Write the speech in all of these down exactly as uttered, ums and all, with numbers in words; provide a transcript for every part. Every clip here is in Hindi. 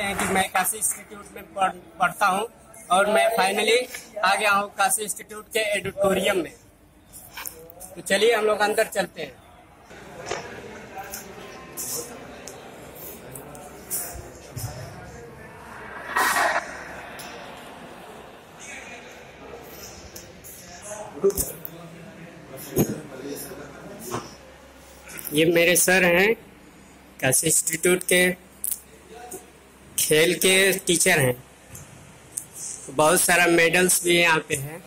सकते हैं कि मैं काशी इंस्टीट्यूट में पढ़, पढ़ता हूँ और मैं फाइनली आ गया हूँ काशी इंस्टीट्यूट के एडिटोरियम में। तो चलिए हम लोग अंदर चलते हैं। ये मेरे सर हैं, काशी इंस्टीट्यूट के खेल के टीचर हैं। बहुत सारा मेडल्स भी यहाँ पे हैं।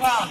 Wow.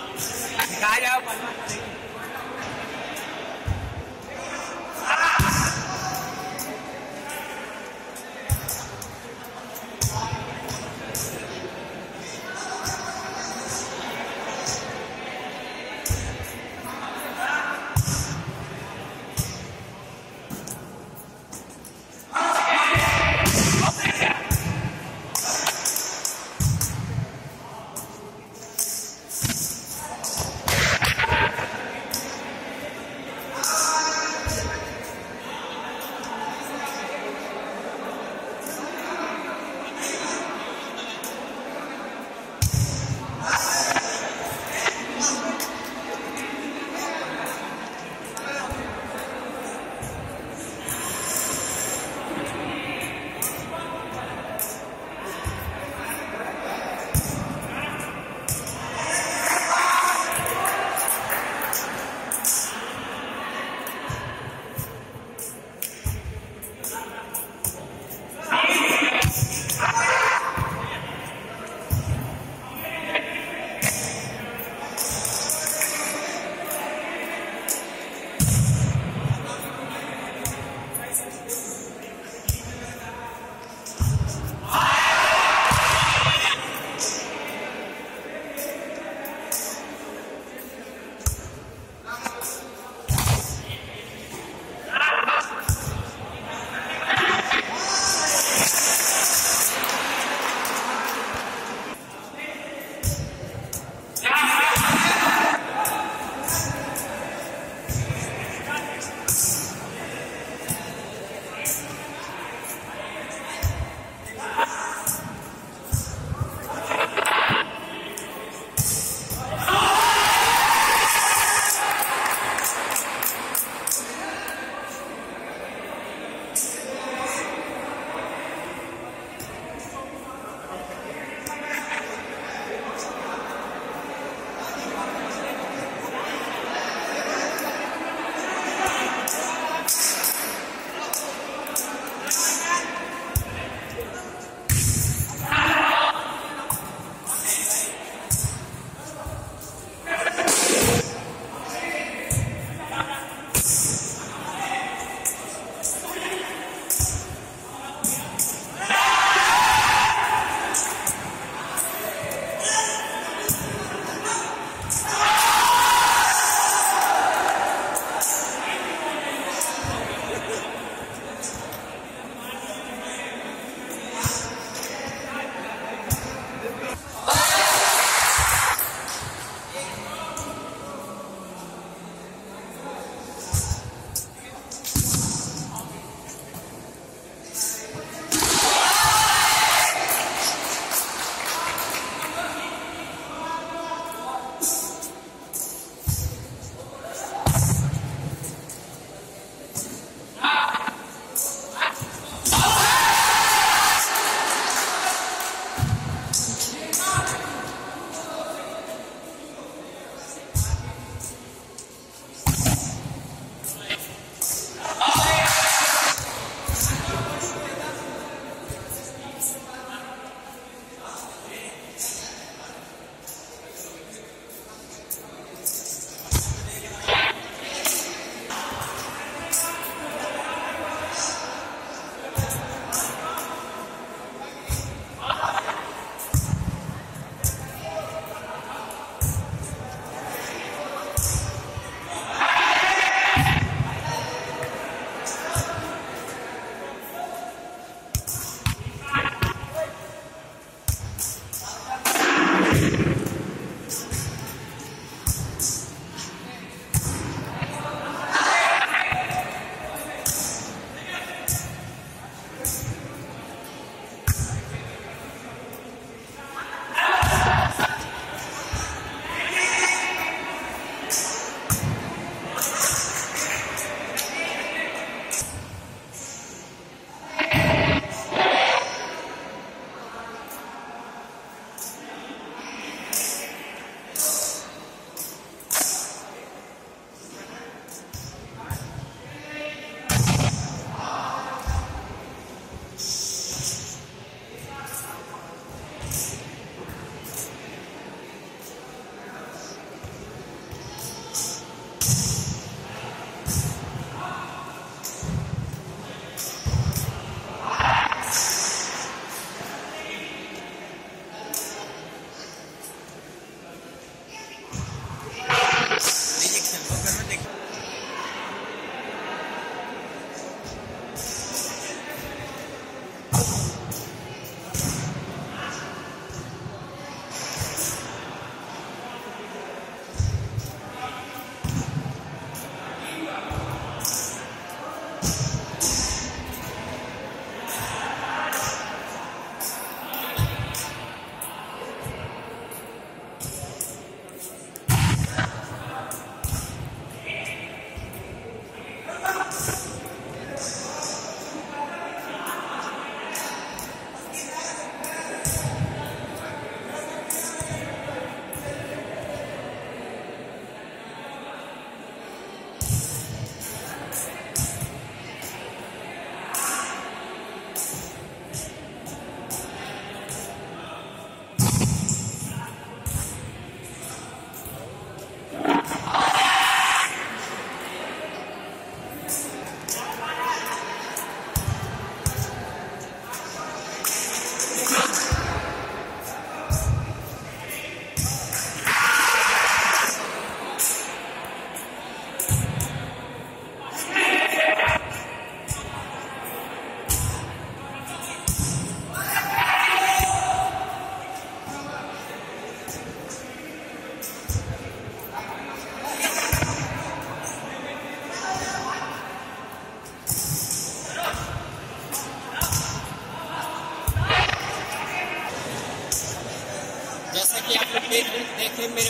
थे मेरे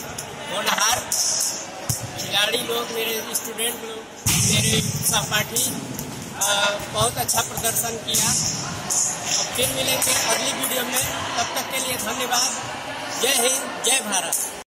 होनहार खिलाड़ी लोग, मेरे स्टूडेंट लोग, मेरे सहपाठी बहुत अच्छा प्रदर्शन किया। फिर मिलेंगे अगली वीडियो में, तब तक के लिए धन्यवाद। जय हिंद, जय भारत।